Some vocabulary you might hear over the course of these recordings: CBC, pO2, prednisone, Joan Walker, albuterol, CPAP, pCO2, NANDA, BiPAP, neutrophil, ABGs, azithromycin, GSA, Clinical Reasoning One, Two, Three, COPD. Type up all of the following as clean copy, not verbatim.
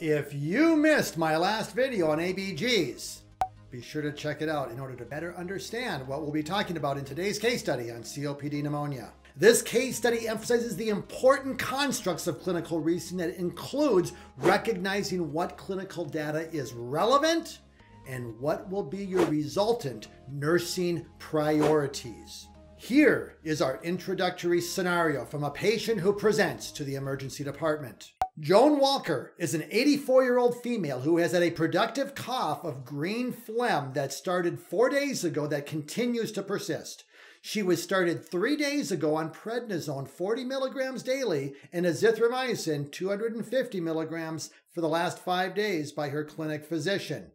If you missed my last video on ABGs, be sure to check it out in order to better understand what we'll be talking about in today's case study on COPD pneumonia. This case study emphasizes the important constructs of clinical reasoning that includes recognizing what clinical data is relevant and what will be your resultant nursing priorities. Here is our introductory scenario from a patient who presents to the emergency department. Joan Walker is an 84-year-old female who has had a productive cough of green phlegm that started 4 days ago that continues to persist. She was started 3 days ago on prednisone 40 milligrams daily and azithromycin 250 milligrams for the last 5 days by her clinic physician.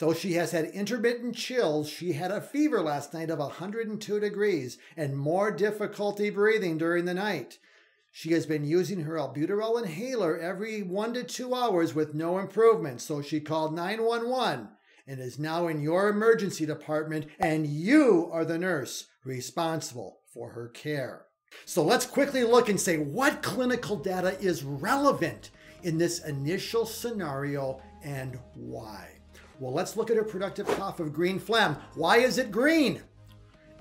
Though she has had intermittent chills, she had a fever last night of 102 degrees and more difficulty breathing during the night. She has been using her albuterol inhaler every 1 to 2 hours with no improvement, so she called 911 and is now in your emergency department, and you are the nurse responsible for her care. So let's quickly look and say what clinical data is relevant in this initial scenario and why. Well, let's look at her productive cough of green phlegm. Why is it green?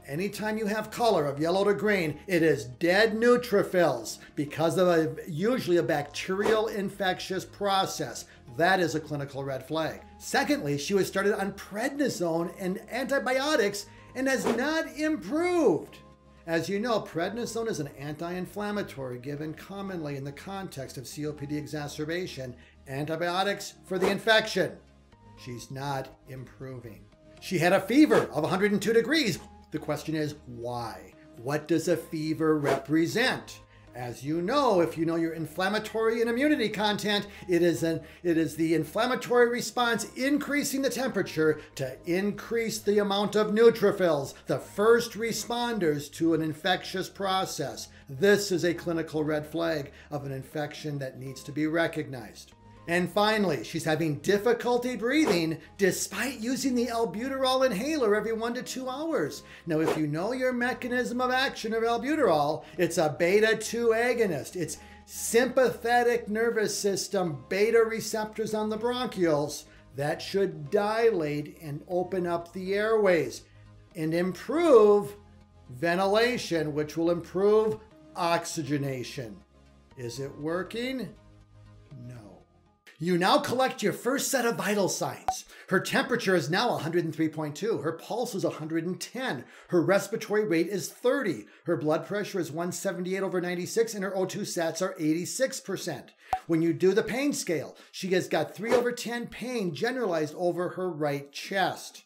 Anytime you have color of yellow to green, it is dead neutrophils because of usually a bacterial infectious process. That is a clinical red flag. Secondly, she was started on prednisone and antibiotics and has not improved. As you know, prednisone is an anti-inflammatory given commonly in the context of COPD exacerbation, antibiotics for the infection. She's not improving. She had a fever of 102 degrees. The question is why? What does a fever represent? As you know, if you know your inflammatory and immunity content, it is the inflammatory response increasing the temperature to increase the amount of neutrophils, the first responders to an infectious process. This is a clinical red flag of an infection that needs to be recognized. And finally, she's having difficulty breathing despite using the albuterol inhaler every 1 to 2 hours. Now, if you know your mechanism of action of albuterol, it's a beta-2 agonist. It's sympathetic nervous system beta receptors on the bronchioles that should dilate and open up the airways and improve ventilation, which will improve oxygenation. Is it working? No. You now collect your first set of vital signs. Her temperature is now 103.2. Her pulse is 110. Her respiratory rate is 30. Her blood pressure is 178/96, and her O2 sats are 86%. When you do the pain scale, she has got 3/10 pain generalized over her right chest.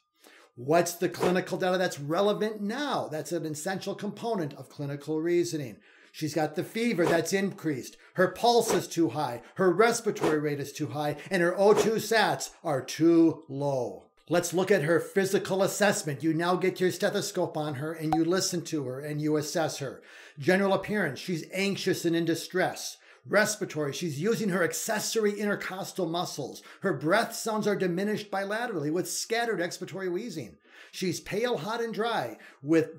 What's the clinical data that's relevant now? That's an essential component of clinical reasoning. She's got the fever that's increased. Her pulse is too high. Her respiratory rate is too high. And her O2 sats are too low. Let's look at her physical assessment. You now get your stethoscope on her and you listen to her and you assess her. General appearance, she's anxious and in distress. Respiratory, she's using her accessory intercostal muscles. Her breath sounds are diminished bilaterally with scattered expiratory wheezing. She's pale, hot, and dry with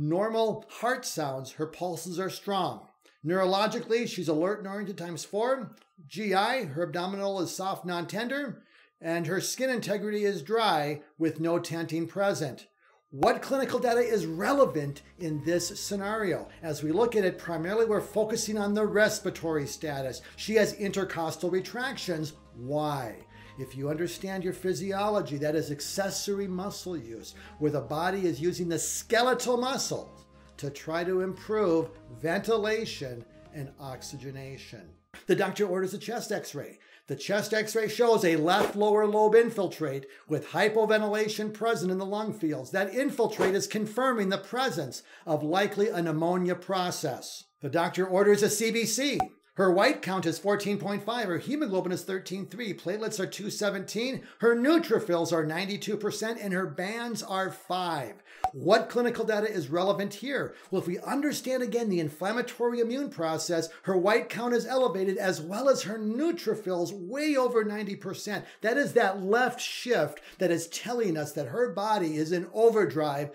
normal heart sounds. Her pulses are strong. Neurologically, she's alert and oriented ×4. GI, her abdominal is soft, non-tender, and her skin integrity is dry with no tenting present. What clinical data is relevant in this scenario? As we look at it, primarily we're focusing on the respiratory status. She has intercostal retractions. Why? If you understand your physiology, that is accessory muscle use, where the body is using the skeletal muscles to try to improve ventilation and oxygenation. The doctor orders a chest x-ray. The chest x-ray shows a left lower lobe infiltrate with hypoventilation present in the lung fields. That infiltrate is confirming the presence of likely a pneumonia process. The doctor orders a CBC. Her white count is 14.5, her hemoglobin is 13.3, platelets are 217, her neutrophils are 92%, and her bands are 5. What clinical data is relevant here? Well, if we understand again the inflammatory immune process, her white count is elevated as well as her neutrophils way over 90%. That is that left shift that is telling us that her body is in overdrive,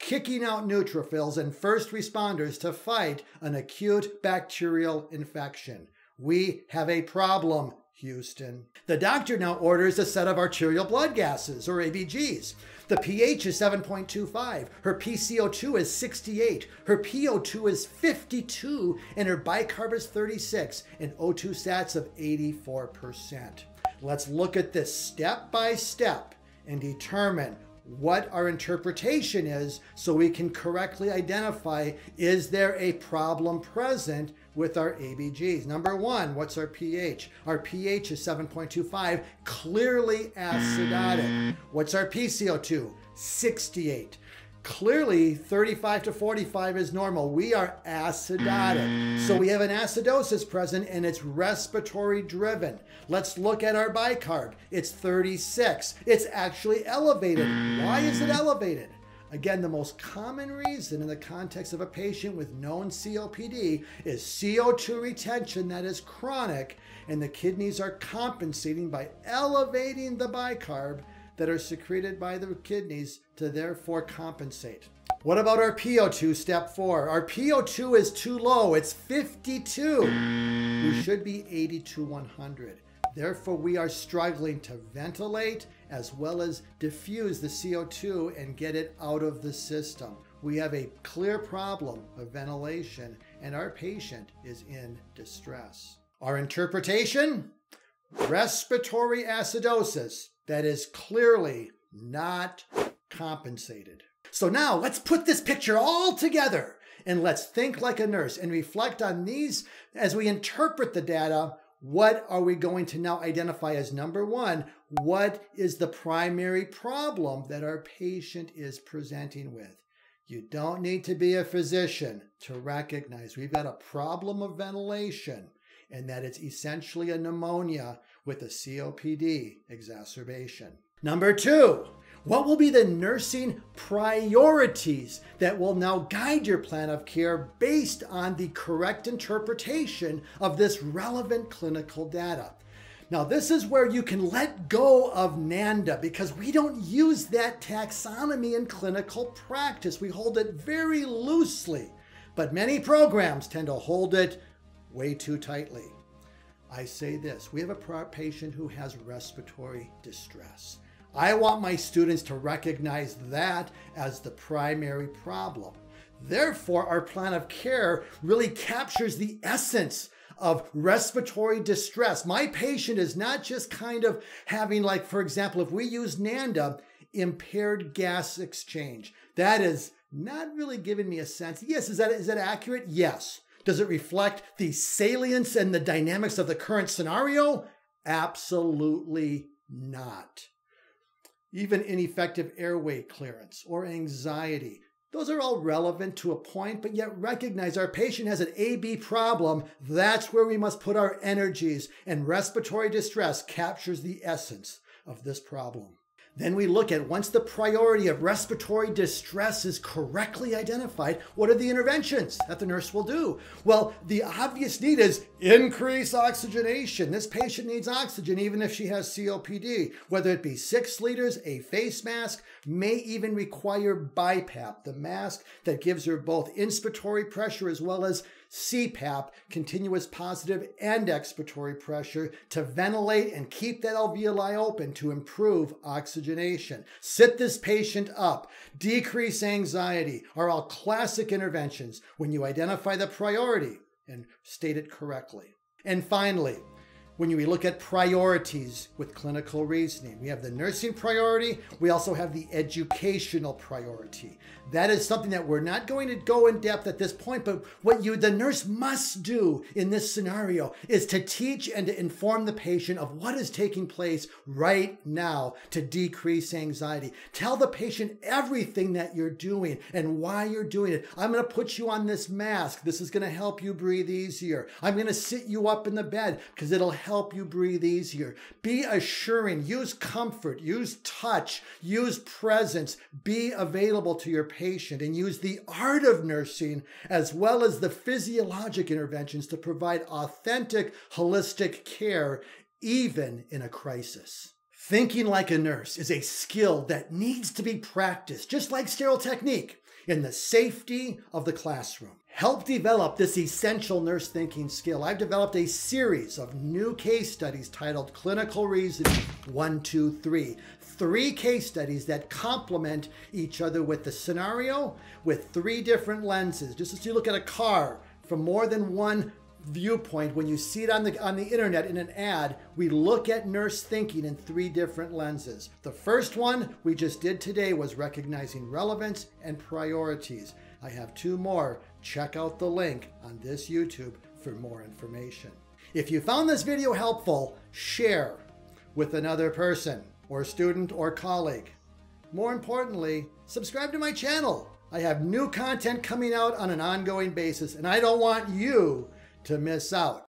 kicking out neutrophils and first responders to fight an acute bacterial infection. We have a problem Houston. The doctor now orders a set of arterial blood gases, or ABGs. The pH is 7.25, her pCO2 is 68, her pO2 is 52, and her bicarb is 36, and O2 sats of 84%. Let's look at this step by step and determine what our interpretation is so we can correctly identify, is there a problem present with our ABGs? Number one, what's our pH? Our pH is 7.25, clearly acidotic. What's our pCO2? 68. Clearly 35 to 45 is normal. We are acidotic. So we have an acidosis present and it's respiratory driven. Let's look at our bicarb. It's 36. It's actually elevated. Why is it elevated? Again, the most common reason in the context of a patient with known COPD is CO2 retention that is chronic, and the kidneys are compensating by elevating the bicarb that are secreted by the kidneys to therefore compensate. What about our PO2, step four? Our PO2 is too low, it's 52. We should be 80 to 100. Therefore, we are struggling to ventilate as well as diffuse the CO2 and get it out of the system. We have a clear problem of ventilation and our patient is in distress. Our interpretation? Respiratory acidosis that is clearly not compensated. So now let's put this picture all together and let's think like a nurse and reflect on these as we interpret the data. What are we going to now identify as number one? What is the primary problem that our patient is presenting with? You don't need to be a physician to recognize we've got a problem of ventilation and that it's essentially a pneumonia with a COPD exacerbation. Number two, what will be the nursing priorities that will now guide your plan of care based on the correct interpretation of this relevant clinical data? Now, this is where you can let go of NANDA because we don't use that taxonomy in clinical practice. We hold it very loosely, but many programs tend to hold it way too tightly. I say this, we have a patient who has respiratory distress. I want my students to recognize that as the primary problem. Therefore, our plan of care really captures the essence of respiratory distress. My patient is not just kind of having, like, for example, if we use NANDA, impaired gas exchange. That is not really giving me a sense. Yes, is that accurate? Yes. Does it reflect the salience and the dynamics of the current scenario? Absolutely not. Even ineffective airway clearance or anxiety. Those are all relevant to a point, but yet recognize our patient has an AB problem. That's where we must put our energies, and respiratory distress captures the essence of this problem. Then we look at, once the priority of respiratory distress is correctly identified, what are the interventions that the nurse will do? Well, the obvious need is increase oxygenation. This patient needs oxygen even if she has COPD, whether it be 6 liters, a face mask, may even require BiPAP, the mask that gives her both inspiratory pressure as well as CPAP, continuous positive and expiratory pressure, to ventilate and keep that alveoli open to improve oxygenation. Sit this patient up, decrease anxiety are all classic interventions when you identify the priority and state it correctly. And finally, when we look at priorities with clinical reasoning, we have the nursing priority. We also have the educational priority. That is something that we're not going to go in depth at this point, but what the nurse must do in this scenario is to teach and to inform the patient of what is taking place right now to decrease anxiety. Tell the patient everything that you're doing and why you're doing it. I'm going to put you on this mask. This is going to help you breathe easier. I'm going to sit you up in the bed because it'll help you breathe easier. Be assuring, use comfort, use touch, use presence, be available to your patient, and use the art of nursing as well as the physiologic interventions to provide authentic, holistic care, even in a crisis. Thinking like a nurse is a skill that needs to be practiced, just like sterile technique. in the safety of the classroom. Help develop this essential nurse thinking skill. I've developed a series of new case studies titled Clinical Reasoning 1, 2, 3. 3 case studies that complement each other with the scenario with 3 different lenses. Just as you look at a car from more than one viewpoint, when you see it on the internet in an ad, we look at nurse thinking in 3 different lenses. The first one we just did today was recognizing relevance and priorities. I have 2 more. Check out the link on this YouTube for more information. If you found this video helpful, share with another person or student or colleague. More importantly, subscribe to my channel. I have new content coming out on an ongoing basis, and I don't want you to miss out.